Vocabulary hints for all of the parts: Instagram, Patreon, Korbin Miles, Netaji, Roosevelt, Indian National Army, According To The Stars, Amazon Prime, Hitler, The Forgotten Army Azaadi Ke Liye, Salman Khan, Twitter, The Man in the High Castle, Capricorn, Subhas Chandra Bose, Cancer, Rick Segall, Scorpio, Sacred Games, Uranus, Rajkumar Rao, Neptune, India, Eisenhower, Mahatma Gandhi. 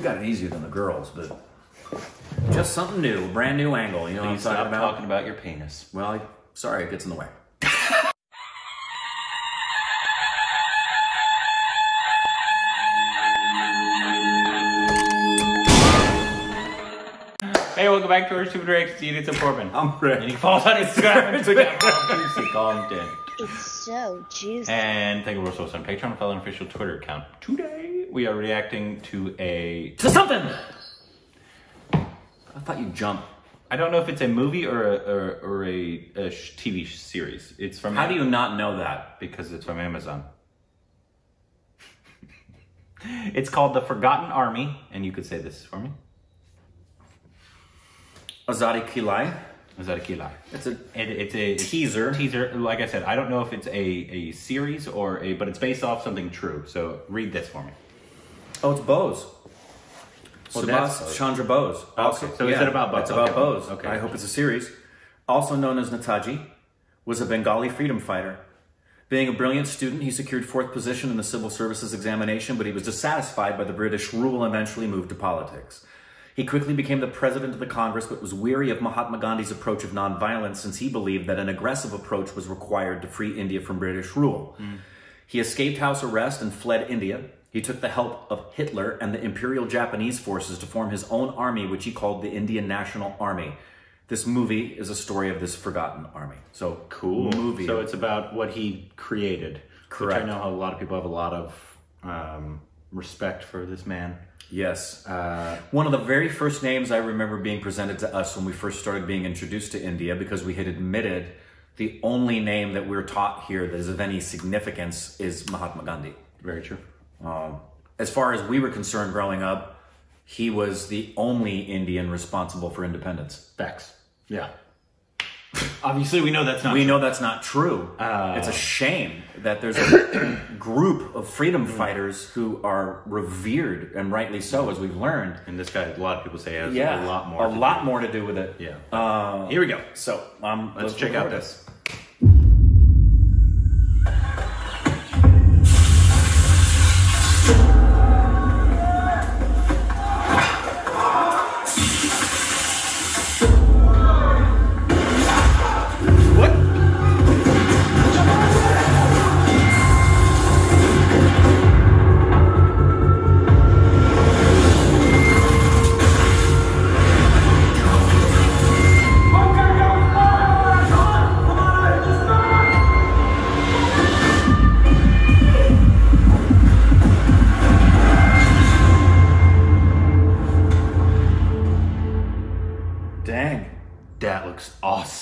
We got it easier than the girls, but just something new, brand new angle. You know what I'm talking about? Talking about your penis. Well, sorry, it gets in the way. Hey, welcome back to our Super Direct. It's a Corbin. I'm Rick. And he follows on Instagram and Twitter for juicy content. It's so juicy. And thank you for also on Patreon, follow an official Twitter account. Today we are reacting to something. I thought you jumped. I don't know if it's a movie or a TV series. It's from. How do you not know that? Because it's from Amazon. It's called The Forgotten Army, and you could say this for me. Azaadi Ke Liye. Azaadi Ke Liye. It's a teaser. Like I said, I don't know if it's a series or but it's based off something true. So read this for me. Oh, it's Bose. Well, Subhas Chandra Bose. Also, okay. So yeah, is it about Bose? It's about Bose. Okay. I hope it's a series. Also known as Netaji, was a Bengali freedom fighter. Being a brilliant student, he secured 4th position in the civil services examination, but he was dissatisfied by the British rule and eventually moved to politics. He quickly became the president of the Congress, but was weary of Mahatma Gandhi's approach of nonviolence since he believed that an aggressive approach was required to free India from British rule. Mm. He escaped house arrest and fled India. He took the help of Hitler and the Imperial Japanese forces to form his own army, which he called the Indian National Army. This movie is a story of this forgotten army. So cool movie. So it's about what he created. Correct. Which I know a lot of people have a lot of respect for this man. Yes. One of the very first names I remember being presented to us when we first started being introduced to India, because we had admitted the only name that we're taught here that is of any significance is Mahatma Gandhi. Very true. As far as we were concerned growing up, he was the only Indian responsible for independence. Facts. Yeah. Obviously, we know that's not true. We know that's not true. It's a shame that there's a group of freedom fighters who are revered, and rightly so, as we've learned. And this guy, a lot of people say, has a lot more to do with it. Yeah. Here we go. So let's check out this.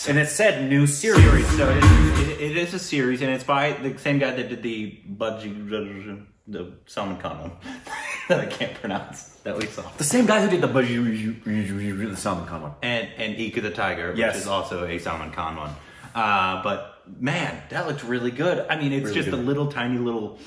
And it said new series, so it is a series, and it's by the same guy that did the Salman Khan one that I can't pronounce that we saw. The same guy who did the Salman Khan one, and Ika the Tiger, yes, which is also a Salman Khan one. But man, that looked really good. I mean, it's really just good. A tiny little.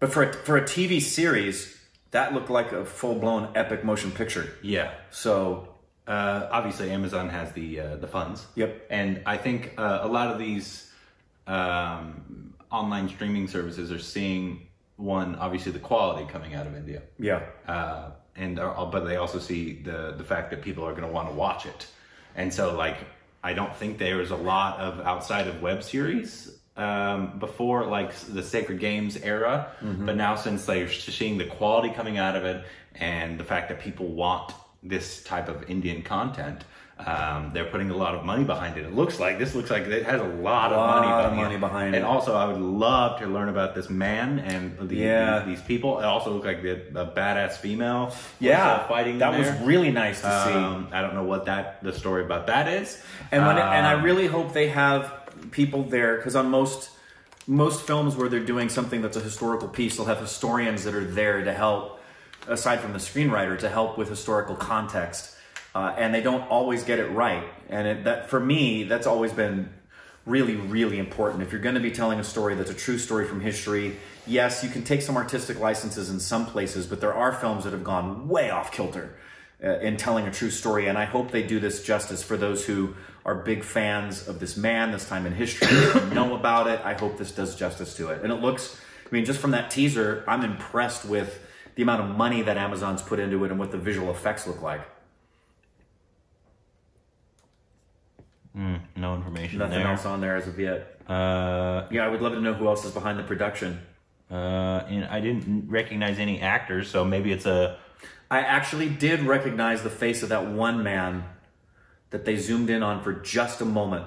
But for a TV series, that looked like a full-blown epic motion picture. Yeah. So. Obviously, Amazon has the funds. Yep. And I think a lot of these online streaming services are seeing, one, obviously the quality coming out of India. Yeah. But they also see the fact that people are going to want to watch it. And so, like, I don't think there is a lot of outside of web series before, like, the Sacred Games era. Mm-hmm. But now, since they're seeing the quality coming out of it and the fact that people want this type of Indian content, they're putting a lot of money behind it. It looks like it has a lot of money behind it. And also, I would love to learn about this man and these people. It also looked like a badass female. Yeah, fighting. That was really nice to see. I don't know what the story about that is. And and I really hope they have people there, because on most films where they're doing something that's a historical piece, they'll have historians that are there to help. Aside from the screenwriter, to help with historical context, and they don't always get it right. And for me, that's always been really, really important. If you're going to be telling a story that's a true story from history, yes, you can take some artistic licenses in some places, but there are films that have gone way off kilter in telling a true story. And I hope they do this justice for those who are big fans of this man, this time in history, know about it. I hope this does justice to it. And it looks, I mean, just from that teaser, I'm impressed with the amount of money that Amazon's put into it and what the visual effects look like. No information. Nothing else on there as of yet. Yeah, I would love to know who else is behind the production. And I didn't recognize any actors, so maybe it's a... I actually did recognize the face of that one man that they zoomed in on for just a moment.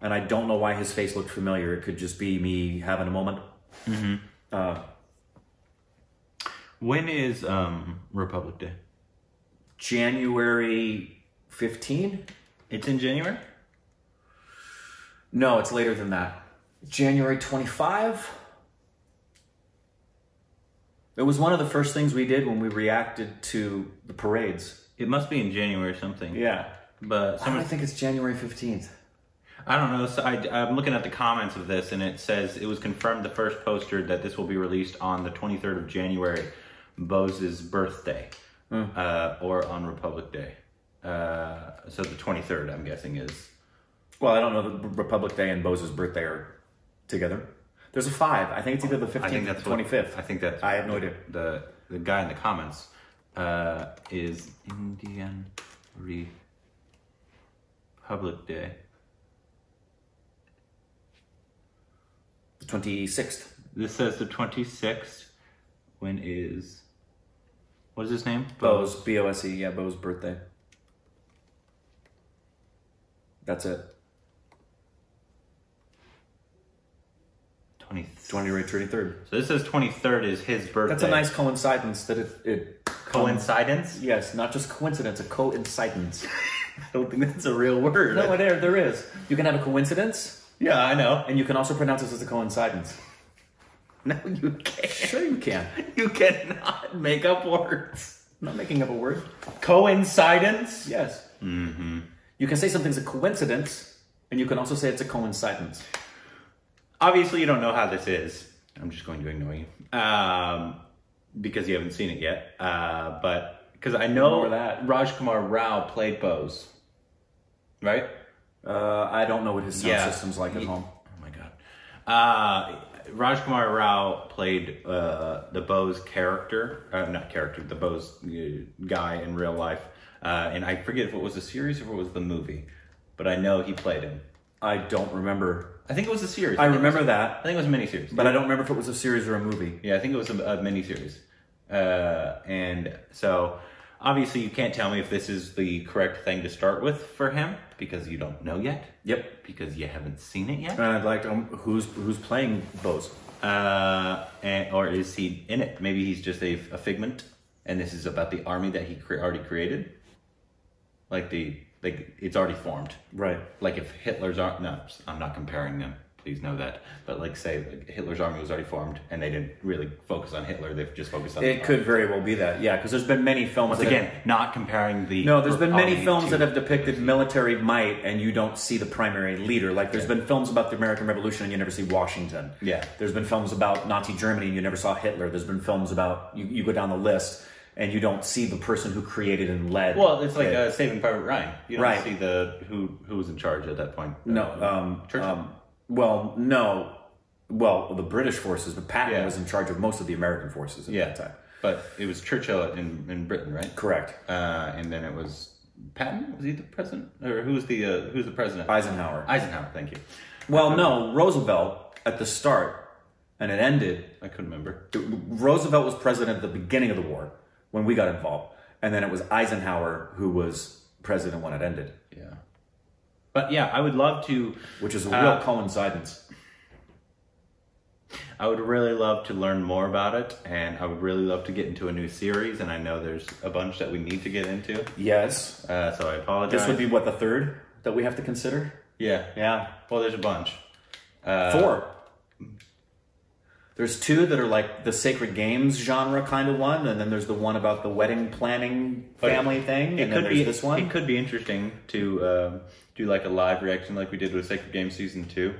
And I don't know why his face looked familiar. It could just be me having a moment. Mm-hmm. When is Republic Day? January 15? It's in January? No, it's later than that. January 25? It was one of the first things we did when we reacted to the parades. It must be in January or something. Yeah. But I think it's January 15th. I don't know. So I'm looking at the comments of this, and it says it was confirmed the first poster that this will be released on the 23rd of January, Bose's birthday, or on Republic Day. So the 23rd, I'm guessing, is... Well, I don't know that Republic Day and Bose's birthday are together. There's a 5. I think it's either the 15th or the 25th. I think that's... I have no idea. The guy in the comments is Indian Republic Day. The 26th. This says the 26th. When is... What is his name? Bose. B-O-S-E. Yeah, Bose's birthday. That's it. 23rd. So this says 23rd is his birthday. That's a nice coincidence that it coincidence? Yes, not just coincidence, a coincidence. I don't think that's a real word. No, there is. You can have a coincidence. Yeah, I know. And you can also pronounce this as a coincidence. No, you can't. Sure you can. You cannot make up words. I'm not making up a word. Coincidence? Yes. Mm-hmm. You can say something's a coincidence, and you can also say it's a coincidence. Obviously, you don't know how this is. I'm just going to ignore you. Because you haven't seen it yet. But because I know that Rajkumar Rao played Bose. Right? I don't know what his sound system's like at home. Oh, my God. Rajkumar Rao played the Bose character. Not character, the Bose guy in real life. And I forget if it was the series or if it was the movie, but I know he played him. I don't remember. I think it was a series. I remember that. I think it was a miniseries. But I don't remember if it was a series or a movie. Yeah, I think it was a miniseries. And so, obviously, you can't tell me if this is the correct thing to start with for him, because you don't know yet. Yep. Because you haven't seen it yet. And I'd like to know who's playing Bose. Or is he in it? Maybe he's just a figment, and this is about the army that he already created. Like it's already formed, right? Like if Hitler's army, no, I'm not comparing them. Please know that. But like say like Hitler's army was already formed, and they didn't really focus on Hitler. They've just focused on. It could very well be that, yeah, because there's been many films. Once again, not comparing the. No, there's been many films that have depicted military might, and you don't see the primary leader. Like there's been films about the American Revolution, and you never see Washington. Yeah. There's been films about Nazi Germany, and you never saw Hitler. There's been films about you go down the list. And you don't see the person who created and led. Well, it's like Saving Private Ryan. You don't see who was in charge at that point. No. Churchill? Well, no. Well, the British forces, but Patton was in charge of most of the American forces at that time. But it was Churchill in Britain, right? Correct. And then it was Patton? Was he the president? Or who was the president? Eisenhower. Eisenhower, thank you. Well, no, Roosevelt at the start, and it ended. I couldn't remember. Roosevelt was president at the beginning of the war. When we got involved, and then it was Eisenhower who was president when it ended. Yeah, but yeah, I would love to, which is a real coincidence. I would really love to learn more about it, and I would really love to get into a new series. And I know there's a bunch that we need to get into. Yes. So I apologize. This would be what, the third that we have to consider. Yeah. Yeah. Well, there's a bunch. 4. There's 2 that are like the Sacred Games genre kind of one, and then there's the one about the wedding planning family thing, and then there's this one. It could be interesting to do like a live reaction like we did with Sacred Games Season 2.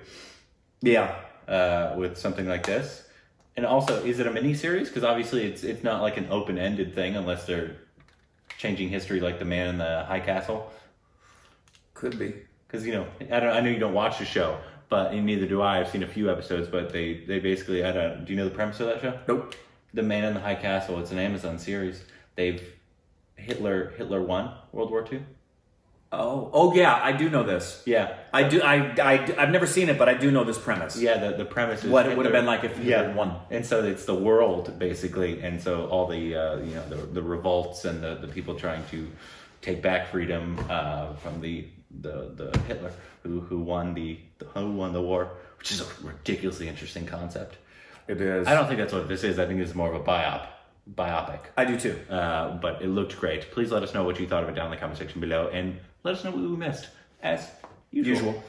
Yeah. With something like this. And also, is it a mini-series? Because obviously it's not like an open-ended thing unless they're changing history like The Man in the High Castle. Could be. Because, you know, I know you don't watch the show. But neither do I. I've seen a few episodes, but they basically, do you know the premise of that show? Nope. The Man in the High Castle. It's an Amazon series. Hitler won World War II. Oh yeah, I do know this. Yeah, I do. I've never seen it, but I do know this premise. Yeah, the premise is what it would have been like if Hitler won. And so it's the world basically, and so all the revolts and the people trying to take back freedom from the Hitler who won the war, which is a ridiculously interesting concept. It is. I don't think that's what this is. I think it's more of a biopic. I do too. But it looked great. Please let us know what you thought of it down in the comment section below, and let us know what we missed, as usual.